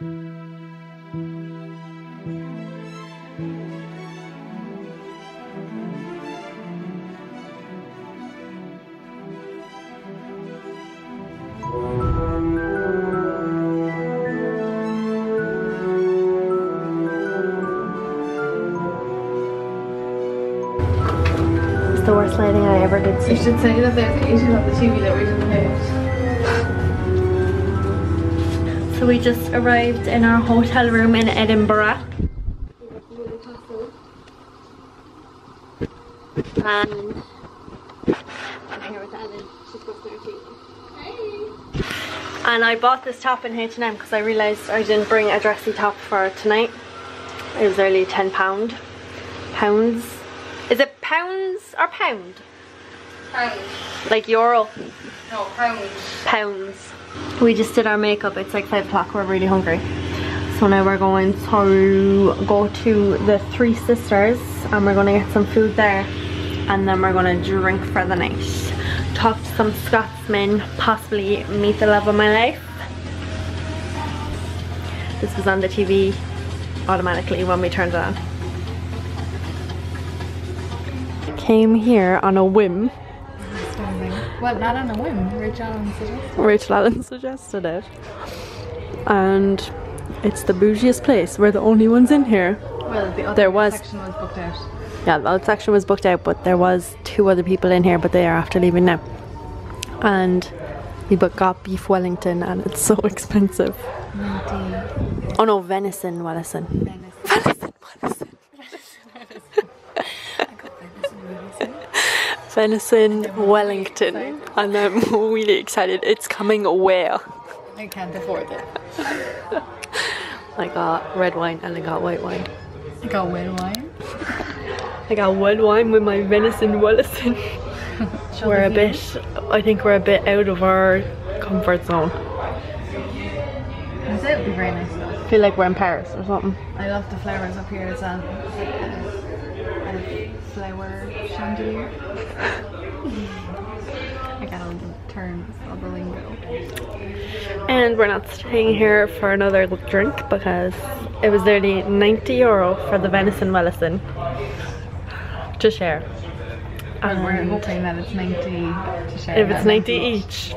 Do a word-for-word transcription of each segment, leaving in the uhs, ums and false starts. The worst landing I ever did see. You should say that there's Asian on the T V that we didn't have. So we just arrived in our hotel room in Edinburgh. And I'm here with Ellen. She's got thirteen. Hey! And I bought this top in H and M because I realised I didn't bring a dressy top for tonight. It was only ten pounds. Pounds. Is it pounds or pound? Pound. Like euro? No, pounds. Pounds. We just did our makeup. It's like five o'clock. We're really hungry. So now we're going to go to the Three Sisters and we're going to get some food there. And then we're going to drink for the night. Talk to some Scotsmen. Possibly meet the love of my life. This was on the T V automatically when we turned it on. Came here on a whim. Well, not on a whim. Rachel Allen suggested it. Rachel Allen suggested it. And it's the bougiest place. We're the only ones in here. Well, the other there was, section was booked out. Yeah, the other section was booked out, but there was two other people in here, but they are after leaving now. And we got beef Wellington, and it's so expensive. Indeed. Oh no, venison Wellington. Venison. Venison Wellington. Venison Wellington. Sorry. And I'm really excited. It's coming where? I can't afford it. I got red wine and I got white wine. I got red wine? I got red wine with my venison Wellington. We're a bit, I think we're a bit out of our comfort zone. It would be very nice though. I feel like we're in Paris or something. I love the flowers up here as well. Flower chandelier. I got all the terms, all the lingo. And we're not staying here for another drink because it was nearly ninety euro for the venison Wellington to share. And, and we're hoping that it's ninety to share. If it's ninety each,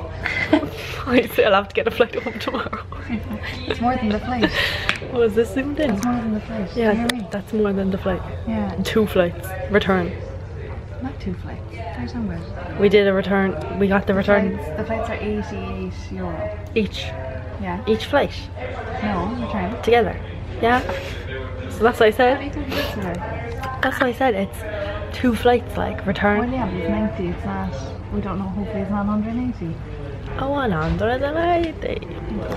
I'll have to get a flight home tomorrow. It's more than the flight. Oh, is this zoomed in? That's more than the flight. Yeah, that's more than the flight. Yeah. Two flights. Return. Not two flights. There's somewhere. We did a return. We got the, the return. Flights, the flights are eighty-eight euro. Each? Yeah. Each flight? No, return. Together. Yeah. So that's what I said. I didn't listen to her. That's what I said. It's two flights, like, return. Oh yeah, but it's ninety. It's not. We don't know. Hopefully it's not one hundred eighty. Oh, one hundred eighty.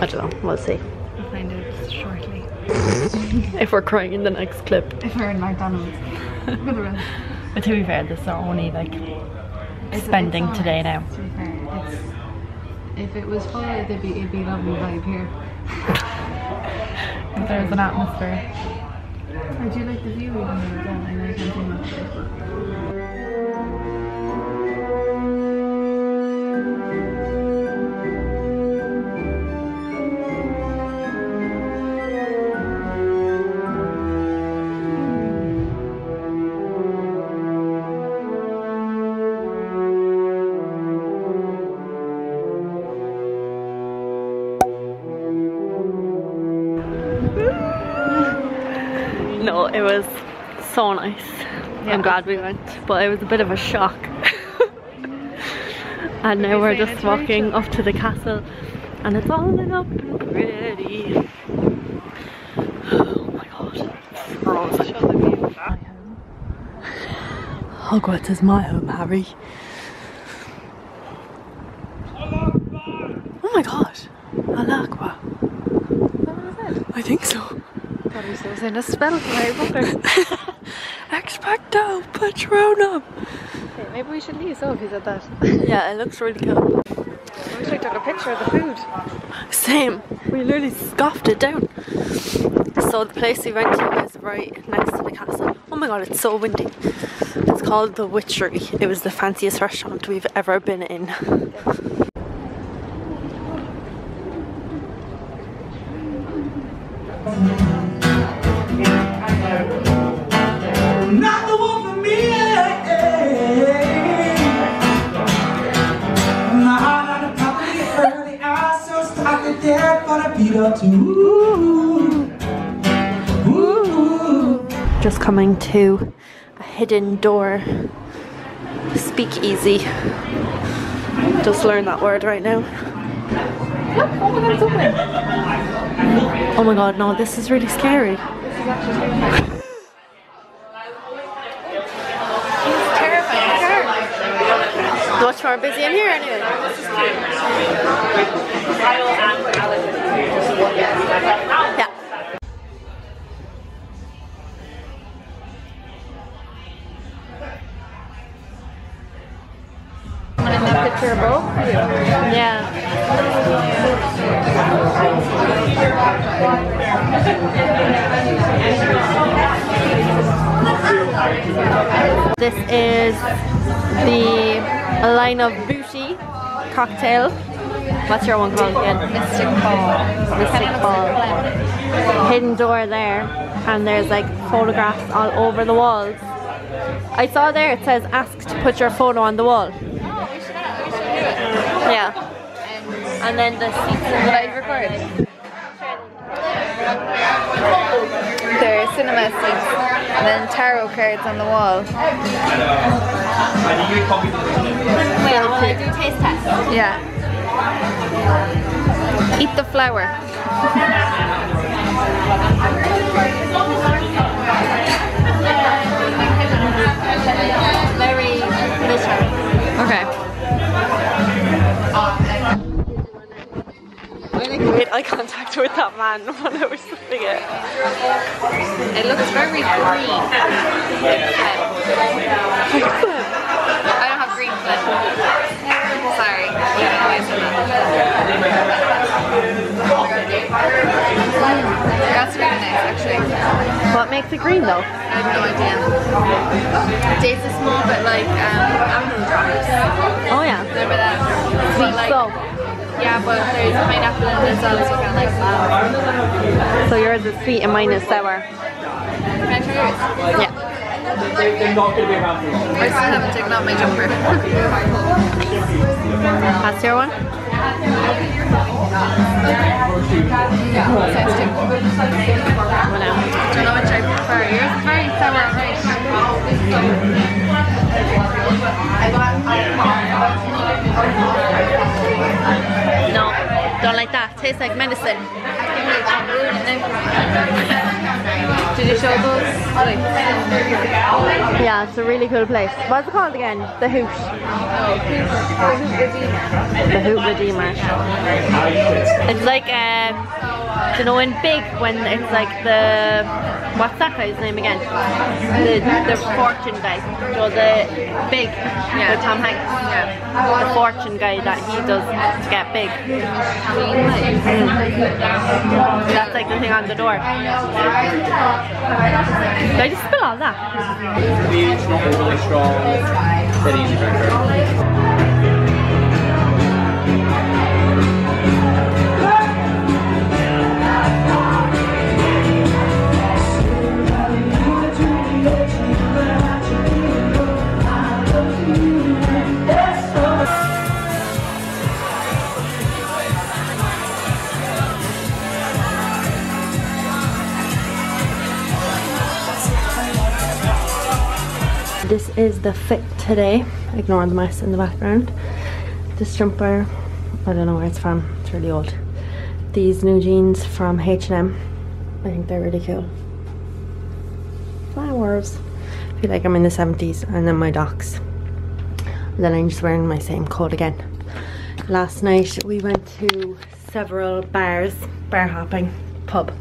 I don't know. We'll see. We'll find out shortly. If we're crying in the next clip. If we're in McDonald's. But to be fair, this is our only like it's spending it's today now. To be fair, it's, if it was full, it'd be, it'd be lovely vibe here. If there's an atmosphere. I do like the view even though I like it too much. No, it was so nice. Yeah. I'm glad we went, but it was a bit of a shock. And now we're just walking up to the castle and it's all lit up and pretty. Oh my god, it's frozen. Hogwarts is my home, Harry. Oh my god, Alakwa. I think so. I was in a spell for Harry Potter. Expecto Patronum! Okay, maybe we should leave so if you said that. Yeah, it looks really cool. I wish I took a picture of the food. Same. We literally scoffed it down. So the place we went to is right next to the castle. Oh my god, it's so windy. It's called The Witchery. It was the fanciest restaurant we've ever been in. back on a beat up too. Just coming to a hidden door speakeasy. Just learned that word right now. Look, oh my god, it's open. Oh my god, no, this is really scary. This is actually scary. Much more busy in here anyway. Yeah. In that picture of both? Yeah. This is the a line of booty cocktail. What's your one called again? Mystic Ball. Mystic Ball. Hidden door there, and there's like photographs all over the walls. I saw there it says ask to put your photo on the wall. Oh, we should, we should do it. Yeah. And then the seats in live record. There are cinema seats and then tarot cards on the wall. Yeah, well, I do taste test. Yeah. Eat the flower. Very bitter. Okay. I made eye contact with that man when I was slipping it. It looks very green. Sorry. That's really nice, actually. What makes it green, though? I have no idea. It tastes small, but like um, apple drops. Oh yeah. Remember that? Sweet like, soap. Yeah, but there's pineapple and there's all this kind of like sour. So yours is sweet and mine is sour. Can I try yours? Yeah. They're not going to be around for long. I still haven't taken out my jumper. That's your one? I don't know which I prefer. Yours is very sour, right? No, don't like that. Tastes like medicine. Did you show those? Yeah, it's a really cool place. What's it called again? The Hoot. The Hoot Redeemer. It's like, uh, you know, in Big, when it's like the, what's that guy's name again? The, the fortune guy. So the Big, yeah. With Tom Hanks. Yeah. The fortune guy that he does to get big. Mm. That's like the thing on the door. Did I just spill all that? It's not a really strong, pretty easy drinker. This is the fit today. Ignore the mess in the background. This jumper, I don't know where it's from. It's really old. These new jeans from H and M. I think they're really cool. Flowers. I feel like I'm in the seventies. And then my docks. And then I'm just wearing my same coat again. Last night we went to several bars, bar hopping, pub.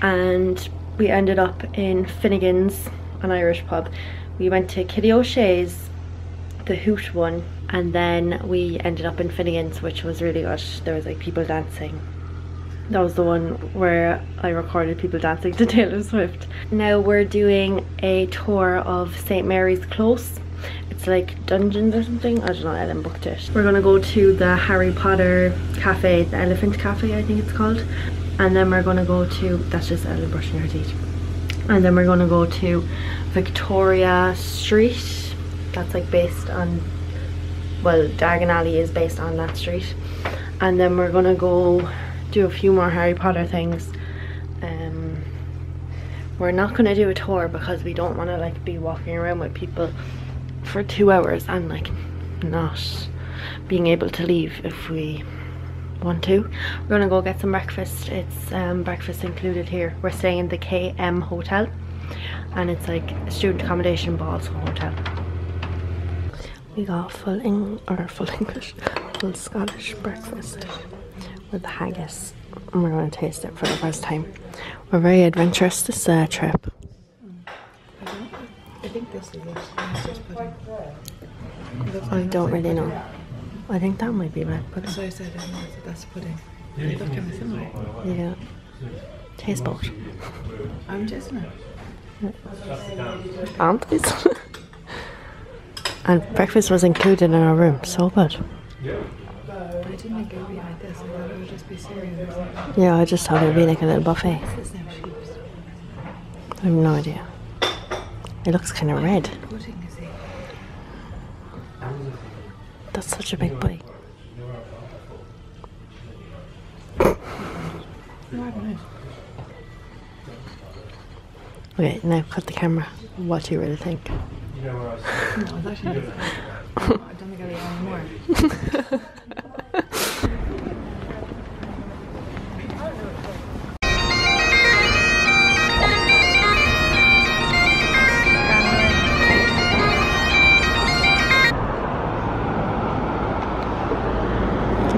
And we ended up in Finnegan's, an Irish pub. We went to Kitty O'Shea's, the Hoot one, and then we ended up in Finnegan's, which was really good. There was like people dancing. That was the one where I recorded people dancing to Taylor Swift. Now we're doing a tour of Saint Mary's Close. It's like dungeons or something. I don't know, Ellen booked it. We're gonna go to the Harry Potter cafe, the Elephant Cafe I think it's called. And then we're gonna go to, that's just Ellen brushing her teeth. And then we're gonna go to Victoria Street. That's like based on, well, Diagon Alley is based on that street. And then we're gonna go do a few more Harry Potter things. Um, we're not gonna do a tour because we don't want to like be walking around with people for two hours and like not being able to leave if we want to. We're gonna go get some breakfast. It's um, breakfast included here. We're staying in the K M Hotel, and it's like a student accommodation but also a hotel. We got full Eng or full English, full Scottish breakfast with haggis, and we're gonna taste it for the first time. We're very adventurous this uh, trip. I think this is it. I don't really know. I think that might be black pudding. So I said that's pudding. They look kind of similar. Yeah. Taste both. I'm tasting it. Aren't these? And breakfast was included in our room. So good. Yeah. I didn't think it would be like this. I thought it would just be cereal. Yeah, I just thought it would be like a little buffet. There's no sheeps. I have no idea. It looks kind of red. That's such a big bite. Okay, now cut the camera. What do you really think? No, I don't think I'll eat anymore.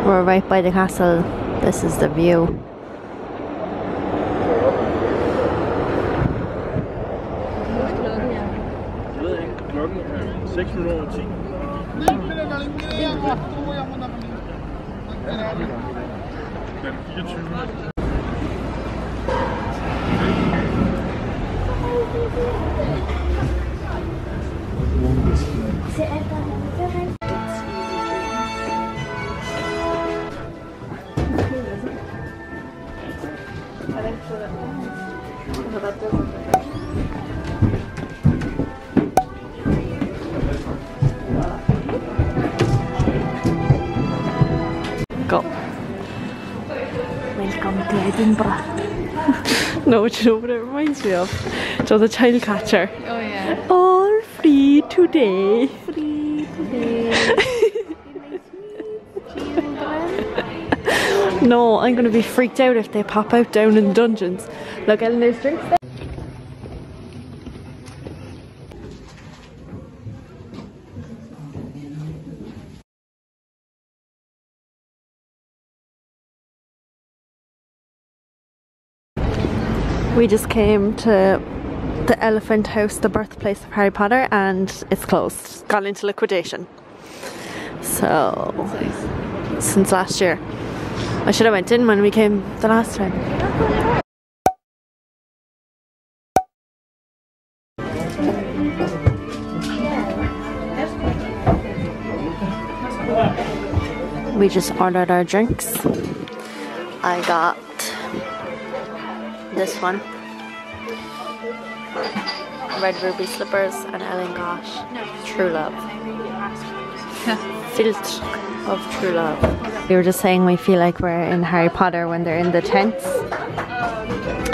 We're right by the castle. This is the view. No, do you know what it reminds me of? So the child catcher. Oh yeah. All free today. All free today. No, I'm gonna be freaked out if they pop out down in the dungeons. Look, Ellen, there's drinks there. We just came to the Elephant House, the birthplace of Harry Potter, and it's closed. It's gone into liquidation. So, nice. Since last year. I should have went in when we came the last time. We just ordered our drinks. I got this one. Red Ruby Slippers, and Ellen got True Love. Filch of True Love. We were just saying we feel like we're in Harry Potter when they're in the tents.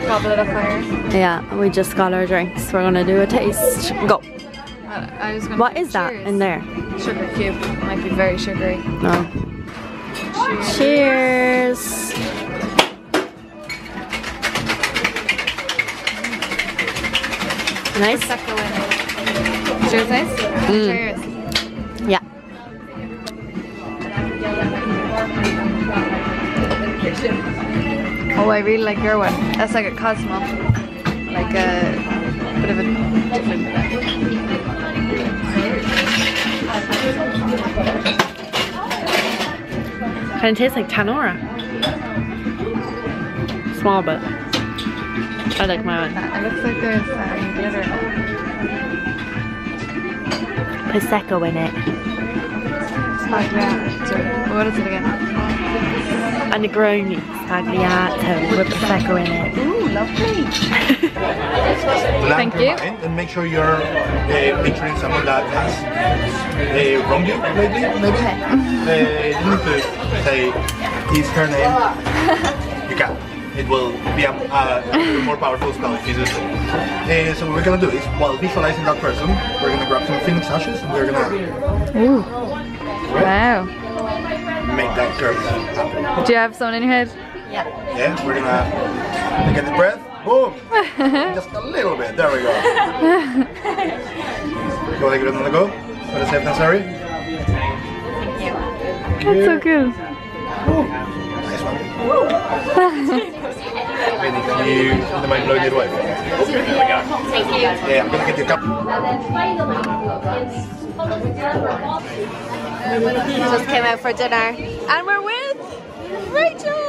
Goblet of Fire. Yeah, we just got our drinks. We're gonna do a taste. Go. I, I was gonna what is cheers. That in there? Sugar cube. Might be very sugary. No. Cheers. Cheers. Nice. Cheers, nice. Mm. Cheers. Yeah. Oh, I really like your one. That's like a Cosmo, like a bit of a different. Kind of tastes like Tanora. Small bit. I like my one. It looks like there's uh, glitter in it. Prosecco in it. Spagliato. What is it again? And a Negroni. Spagliato with Prosecco in it. Ooh, lovely. Thank you. And make sure you're uh, picturing someone that has uh, wronged you, maybe. maybe. Okay. Uh, you need to say, he's her name. you can. It will be a, a, a more powerful spell if you do so. Uh, so what we're going to do is, while visualizing that person, we're going to grab some phoenix ashes and we're going to... Ooh. Right? Wow. Make that curve happen. Do you have someone in your head? Yeah. Yeah, we're going to take a deep breath. Boom! Just a little bit. There we go. You want to give it another go? For the safe and sorry? Thank you. That's so good. Ooh. Nice one. Thank you. They might blow you away. There we go. Thank you. Yeah, I'm going to get your cup. We just came out for dinner and we're with Rachel.